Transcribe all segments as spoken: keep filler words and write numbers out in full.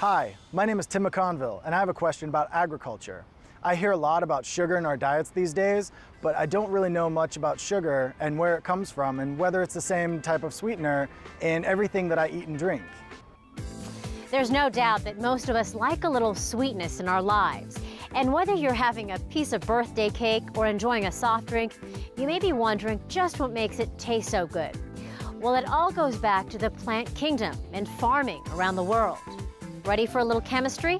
Hi, my name is Tim McConville, and I have a question about agriculture. I hear a lot about sugar in our diets these days, but I don't really know much about sugar and where it comes from and whether it's the same type of sweetener in everything that I eat and drink. There's no doubt that most of us like a little sweetness in our lives. And whether you're having a piece of birthday cake or enjoying a soft drink, you may be wondering just what makes it taste so good. Well, it all goes back to the plant kingdom and farming around the world. Ready for a little chemistry?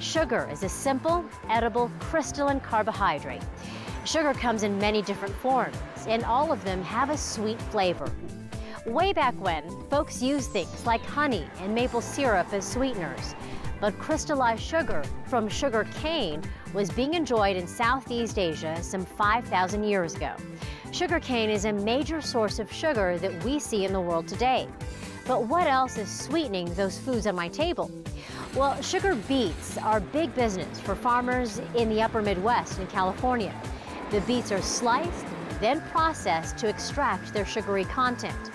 Sugar is a simple, edible, crystalline carbohydrate. Sugar comes in many different forms, and all of them have a sweet flavor. Way back when, folks used things like honey and maple syrup as sweeteners, but crystallized sugar from sugar cane was being enjoyed in Southeast Asia some five thousand years ago. Sugar cane is a major source of sugar that we see in the world today. But what else is sweetening those foods on my table? Well, sugar beets are big business for farmers in the upper Midwest in California. The beets are sliced, then processed to extract their sugary content.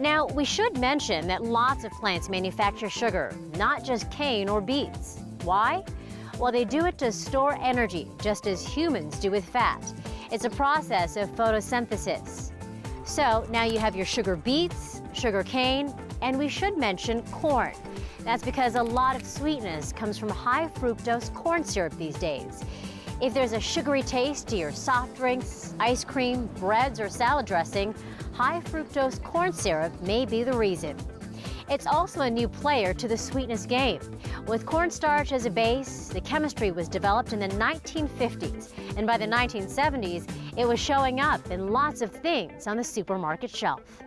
Now, we should mention that lots of plants manufacture sugar, not just cane or beets. Why? Well, they do it to store energy, just as humans do with fat. It's a process of photosynthesis. So now you have your sugar beets, sugar cane, and we should mention corn. That's because a lot of sweetness comes from high fructose corn syrup these days. If there's a sugary taste to your soft drinks, ice cream, breads, or salad dressing, high fructose corn syrup may be the reason. It's also a new player to the sweetness game. With cornstarch as a base, the chemistry was developed in the nineteen fifties, and by the nineteen seventies, it was showing up in lots of things on the supermarket shelf.